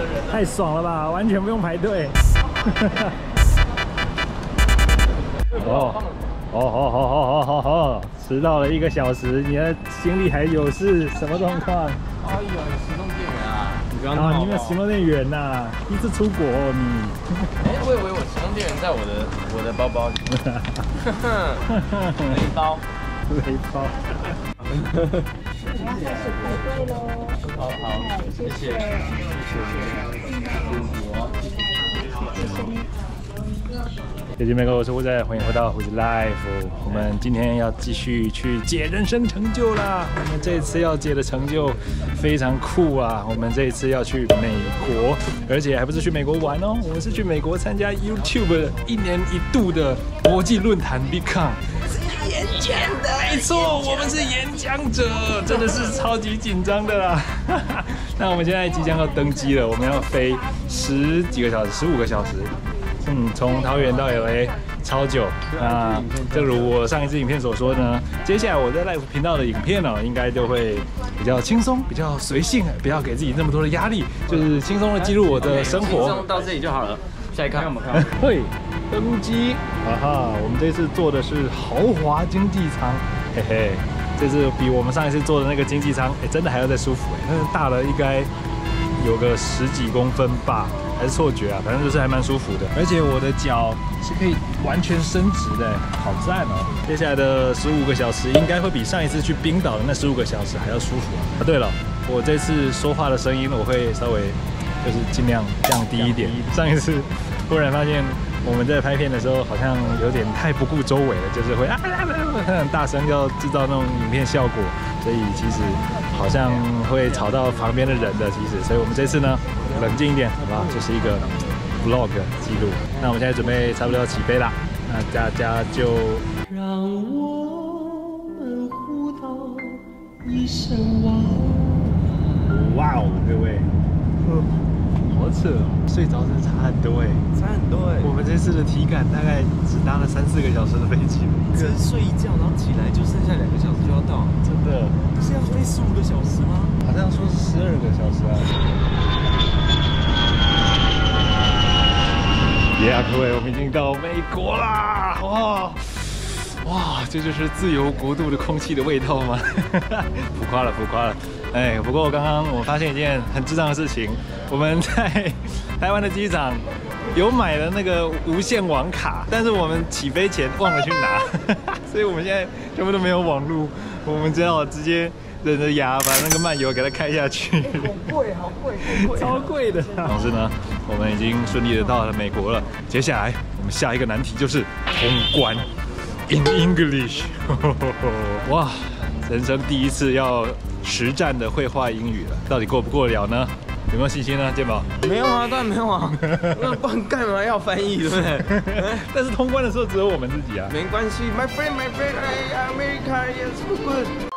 的人了，太爽了吧，完全不用排队。哦，迟到了1个小时，你的行李还有是什么状况？哎呦，有行动电源啊！你刚刚，你没有行动电源呐？第一次出国哦，你。哎，我以为我行动电源在我的包包里。背包，背包。好好，谢谢，谢谢，谢谢。 姐姐们，我是胡子，欢迎回到胡子 Life。我们今天要继续去解人生成就啦！我们这一次要解的成就非常酷啊！我们这一次要去美国，而且还不是去美国玩哦，我们是去美国参加 YouTube 1年1度的国际论坛 Vidcon。是演讲的，没错，我们是演讲者，真的是超级紧张的啦。那我们现在即将要登机了，我们要飞10几个小时，15个小时。 从桃园到 LA 超久。那正如我上一支影片所说呢，接下来我在 Live 频道的影片呢、应该就会比较轻松、比较随性，不要给自己那么多的压力，就是轻松的记录我的生活。轻松到这里就好了。下一看我们看。嘿，登机！啊哈，我们这次坐的是豪华经济舱，嘿嘿，这次比我们上一次坐的那个经济舱，真的还要再舒服但是大了应该。 有个10几公分吧，还是错觉啊，反正就是还蛮舒服的。而且我的脚是可以完全伸直的，好赞哦！接下来的15个小时应该会比上一次去冰岛的那15个小时还要舒服啊。对了，我这次说话的声音我会稍微就是尽量降低一点。上一次忽然发现我们在拍片的时候好像有点太不顾周围了，就是会很大声要制造那种影片效果，所以其实。 好像会吵到旁边的人的，其实，所以我们这次呢，冷静一点，好不好？就是一个 vlog 记录。那我们现在准备差不多要起飞啦，那大家就让我们互道一声哇！哇哦，各位，好扯哦，睡着真的差很多哎，差很多哎。我们这次的体感大概只搭了3、4个小时的飞机，只是睡一觉，然后起来就剩下2个小时就要到，真的。 是要飞15个小时吗？好像说是12个小时啊。耶，各位，我们已经到美国啦！哇哇，这就是自由国度的空气的味道吗？浮夸了，浮夸了。哎，不过刚刚我发现一件很智障的事情，我们在台湾的机场。 有买了那个无线网卡，但是我们起飞前忘了去拿，所以我们现在全部都没有网路，我们只好直接忍着牙把那个漫游给它开下去。好贵，好贵，超贵的。总之呢，我们已经顺利的到了美国了。接下来我们下一个难题就是通关 in English。哇，人生第一次要实战的绘画英语了，到底过不过得了呢？ 有没有信心呢，健宝？没有啊，当然没有啊，那不然干嘛要翻译，对不对？但是通关的时候只有我们自己啊。没关系 ，My friend, my friend, America is good.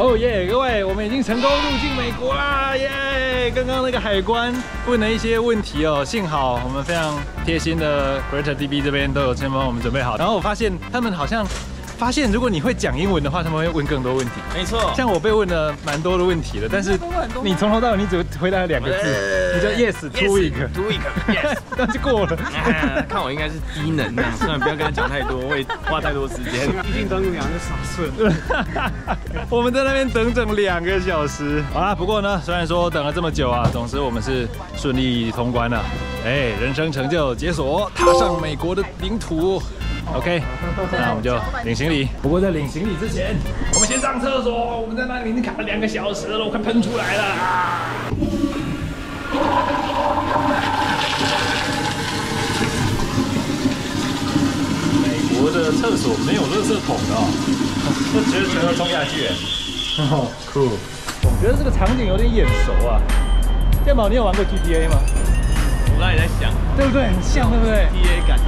哦耶，各位，我们已经成功入境美国啦，耶！刚刚那个海关问了一些问题哦，幸好我们非常贴心的 Creator DB 这边都有先帮我们准备好。然后我发现他们好像。 发现如果你会讲英文的话，他们会问更多问题。没错，像我被问了蛮多的问题了，但是你从头到尾你只回答了2个字，你就 yes，do it，yes， 但是过了。看我应该是低能啊，虽然不要跟他讲太多，我也花太多时间。毕竟整2个傻顺。我们在那边整整2个小时。好啦，不过呢，虽然说等了这么久啊，总之我们是顺利通关了。哎，人生成就解锁，踏上美国的领土。 OK， 那我们就领行李。不过在领行李之前，我们先上厕所。我们在那里已经卡了2个小时了，我快喷出来了啊！美国的厕所没有垃圾桶的、哦，我觉得全都冲下去。好酷！我觉得这个场景有点眼熟啊。健宝，你有玩过 GTA 吗？我刚才也在想，对不对？很像，对不对 ？GTA 感。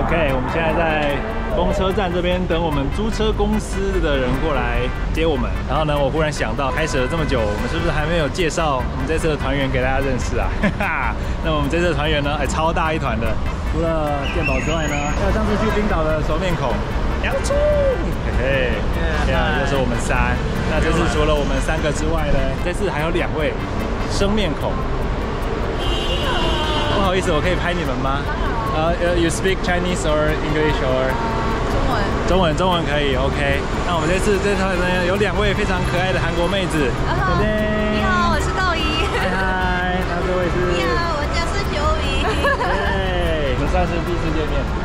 OK， 我们现在在公车站这边等我们租车公司的人过来接我们。然后呢，我忽然想到，开始了这么久，我们是不是还没有介绍我们这次的团员给大家认识啊？哈哈。那我们这次的团员呢，超大一团的，除了健宝之外呢，还有上次去冰岛的熟面孔洋葱，嘿嘿，这样就是我们3。那这次除了我们3个之外呢，这次还有2位。生面孔。不好意思，我可以拍你们吗？You speak Chinese or English or？ 中文可以 ，OK。那我们这次呢有2位非常可爱的韩国妹子。你好，我是道一。嗨，那这位是？你好，我叫孙九宇。对，我们算是第1次见面。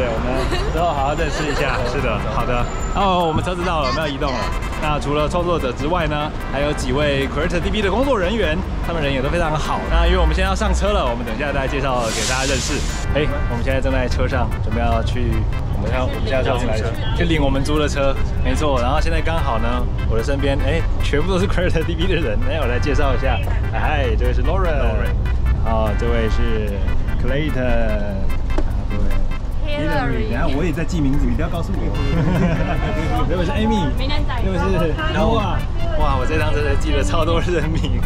对，我们之后好好认识一下。是的，好的。哦，我们车子到了，我们要移动了。那除了创作者之外呢，还有几位 Creator DB 的工作人员，他们人也都非常好。那因为我们现在要上车了，我们等一下再介绍给大家认识。哎，我们现在正在车上，准备要去，我们要上来去领我们租的车。没错，然后现在刚好呢，我的身边哎，全部都是 Creator DB 的人。哎，我来介绍一下，哎，这位是 Lauren， 好，这位是 Clayton。 然后我也在记名字，你不要告诉我。这位是 Amy， 这位是 Noah。哇，我这趟真的记了超多人名。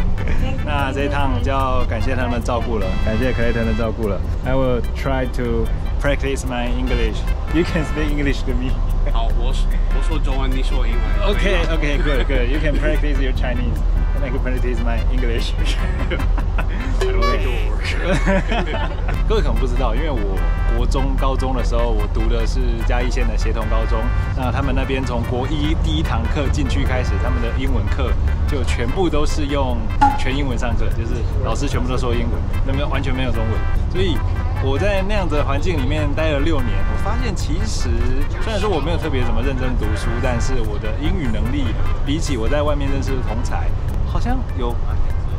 那这一趟就要感谢他们照顾了，感谢 Clayton 的照顾了。I will try to practice my English. You can speak English to me. 好，我说中文，你说英文。Okay, good. You can practice your Chinese, and I can practice my English. I don't think it will work. 各位可能不知道，因为我国中、高中的时候，我读的是嘉义县的协同高中。那他们那边从国一第1堂课进去开始，他们的英文课就全部都是用全英文上课，就是老师全部都说英文，那边完全没有中文。所以我在那样的环境里面待了6年，我发现其实虽然说我没有特别怎么认真读书，但是我的英语能力比起我在外面认识的同侪，好像有。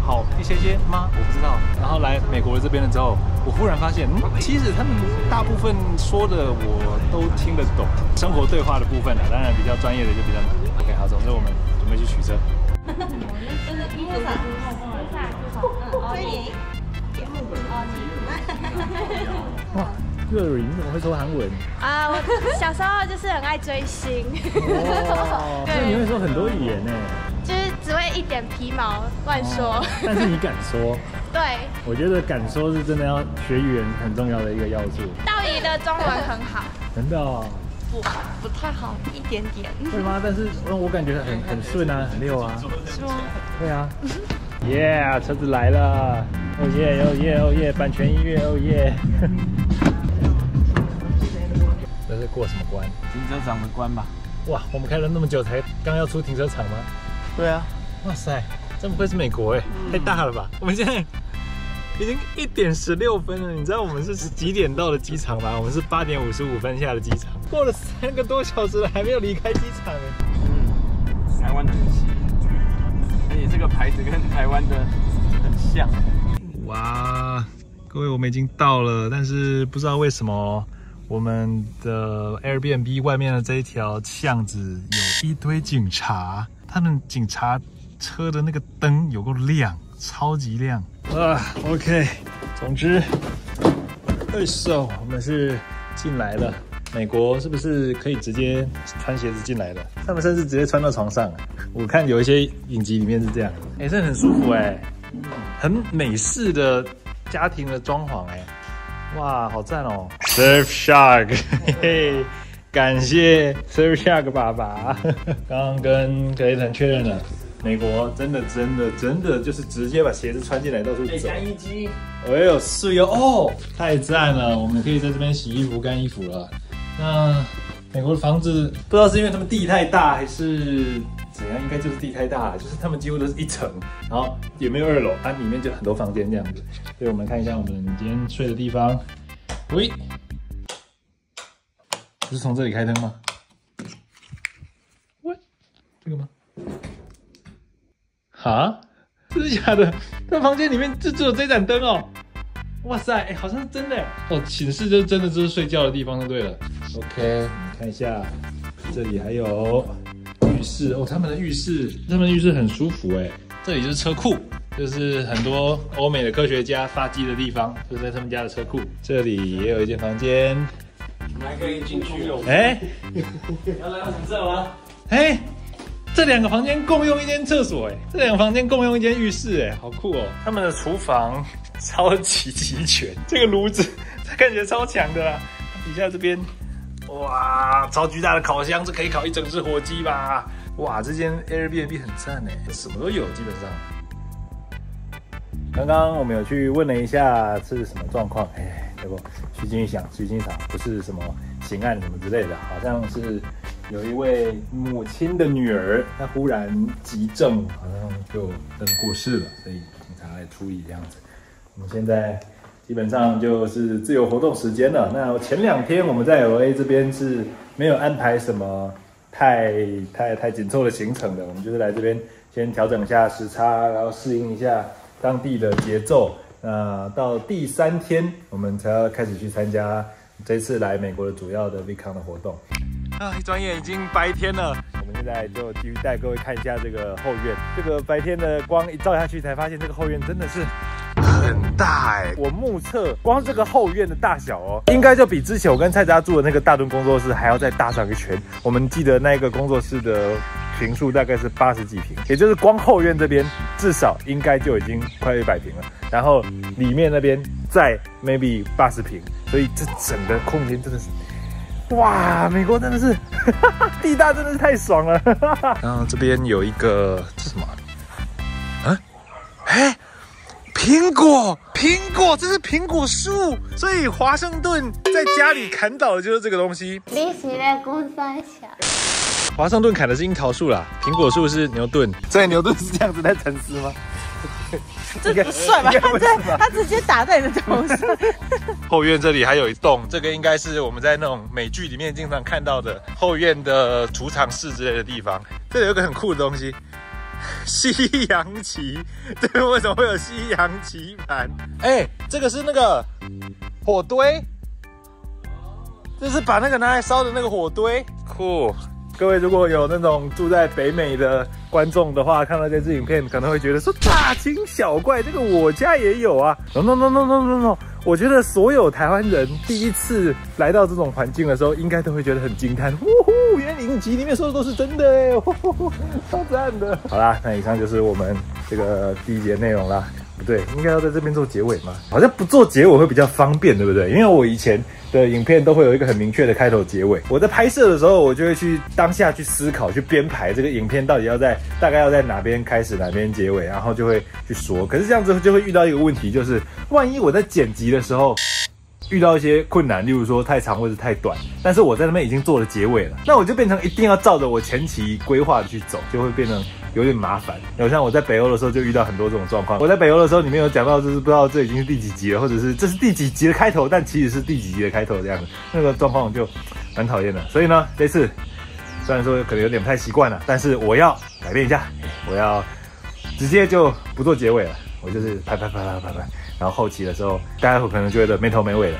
好一些些吗？我不知道。然后来美国了这边了之后，我忽然发现，其实他们大部分说的我都听得懂，生活对话的部分啊，当然比较专业的就比较难。OK， 好，总之我们准备去取车。哇，瑞你怎么会说韩文？啊，我小时候就是很爱追星。所以你会说很多语言呢？ 只会一点皮毛乱说，但是你敢说？对，我觉得敢说是真的要学语言很重要的一个要素。道理的中文很好，真的哦，不太好，一点点。会吗？但是我感觉很顺啊，很溜啊。是吗？对啊。Yeah， 车子来了！哦耶哦耶哦耶，版权音乐哦耶。这是过什么关？停车场的关吧。哇，我们开了那么久才刚要出停车场吗？ 对啊，哇塞，真不愧是美国哎，太大了吧！我们现在已经1点16分了，你知道我们是几点到的机场吗？我们是8点55分下的机场，过了3个多小时了，还没有离开机场哎。嗯，台湾的很细，而且这个牌子跟台湾的很像。哇，各位，我们已经到了，但是不知道为什么。 我们的 Airbnb 外面的这一条巷子有一堆警察，他们警察车的那个灯有够亮，超级亮啊 ！OK， 总之，我们是进来了。美国是不是可以直接穿鞋子进来的？他们甚至直接穿到床上，我看有一些影集里面是这样。哎，这很舒服哎，很美式的家庭的装潢哎。 哇，好赞哦 ！Surf Shark， 嘿嘿，感谢 Surf Shark 爸爸。刚刚跟 Clayton 确认了，美国真的就是直接把鞋子穿进来到处走。加1G， 哎呦，是哟哦，太赞了！我们可以在这边洗衣服、干衣服了。那美国的房子不知道是因为他们地太大还是怎样，应该就是地太大了，就是他们几乎都是1层，然后也没有2楼，它、里面就很多房间这样子。 所以我们看一下我们今天睡的地方。喂，不是从这里开灯吗？喂，这个吗？哈？真的假的？这房间里面就只有这盏灯哦。哇塞，哎，好像是真的。哦，寝室就是真的就是睡觉的地方就对了。OK， 我们看一下，这里还有浴室哦。他们的浴室很舒服哎。这里就是车库。 就是很多欧美的科学家发迹的地方，就在他们家的车库。这里也有一间房间，我们还可以进去哦。哎，你要来我们这吗？哎，这2个房间共用一间厕所，哎，这2个房间共用一间浴室，哎，好酷哦！他们的厨房超级齐全，这个炉子它看起来超强的啦。底下这边，哇，超巨大的烤箱，这可以烤1整只火鸡吧？哇，这间 Airbnb 很赞哎，什么都有，基本上。刚刚我们有去问了一下是什么状况，哎，结果虚惊一响，虚惊一场，不是什么刑案什么之类的，好像是有一位母亲的女儿，她忽然急症，好像就真的过世了，所以警察来处理这样子。我们现在基本上就是自由活动时间了。那前两天我们在 LA 这边是没有安排什么太紧凑的行程的，我们就是来这边先调整一下时差，然后适应一下当地的节奏。到第三天我们才要开始去参加这次来美国的主要的 Vidcon 的活动。一转眼已经白天了，我们现在就继续带各位看一下这个后院。这个白天的光一照下去，才发现这个后院真的是很大哎！我目测光这个后院的大小哦，应该就比之前我跟蔡家住的那个大墩工作室还要再大上一圈。我们记得那个工作室的坪数大概是80几坪，也就是光后院这边至少应该就已经快100坪了，然后里面那边再 maybe 80坪，所以这整个空间真的是，哇，美国真的是地大，真的是太爽了。然后这边有一个是什么？啊？哎，苹果，苹果，这是苹果树，所以华盛顿在家里砍倒的就是这个东西。你起来公三小。华盛顿砍的是樱桃树啦，苹果树是牛顿。在牛顿是这样子在沉思吗？这不算吧？他直接打在你的头上。后院这里还有一栋，这个应该是我们在那种美剧里面经常看到的后院的储藏室之类的地方。这里有个很酷的东西，西洋棋。这边为什么会有西洋棋盘？哎，这个是那个火堆，这是把那个拿来烧的那个火堆，酷。各位如果有那种住在北美的观众的话，看到这支影片可能会觉得说大惊小怪，这个我家也有啊。No， 我觉得所有台湾人第一次来到这种环境的时候，应该都会觉得很惊叹，呜呼，原来影集里面说的都是真的哎，超赞的。好啦，那以上就是我们这个第一节内容啦。不对，应该要在这边做结尾吗？好像不做结尾会比较方便，对不对？因为我以前的影片都会有一个很明确的开头结尾。我在拍摄的时候，我就会去当下去思考、去编排这个影片到底要在大概要在哪边开始、哪边结尾，然后就会去说。可是这样子就会遇到一个问题，就是万一我在剪辑的时候遇到一些困难，例如说太长或者太短，但是我在那边已经做了结尾了，那我就变成一定要照着我前期规划去走，就会变成有点麻烦。有像我在北欧的时候就遇到很多这种状况。我在北欧的时候，里面有讲到，就是不知道这已经是第几集了，或者是这是第几集的开头，但其实是第几集的开头这样子，那个状况就蛮讨厌的。所以呢，这次虽然说可能有点不太习惯了，但是我要改变一下，我要直接就不做结尾了，我就是拍。然后后期的时候，大家可能觉得没头没尾的，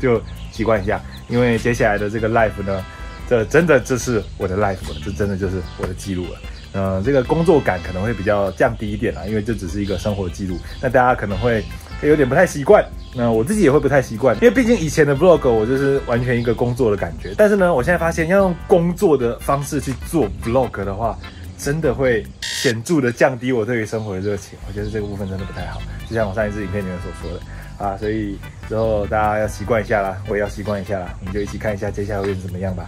就习惯一下，因为接下来的这个 live 呢，这是我的 live 了，这真的就是我的记录了。这个工作感可能会比较降低一点啦，因为这只是一个生活记录，那大家可能会有点不太习惯，那我自己也会不太习惯，因为毕竟以前的 vlog 我就是完全一个工作的感觉，但是呢，我现在发现要用工作的方式去做 vlog 的话，真的会显著的降低我对于生活的热情，我觉得这个部分真的不太好，就像我上一支影片里面所说的啊，所以之后大家要习惯一下啦，我也要习惯一下啦，我们就一起看一下接下来会是怎么样吧。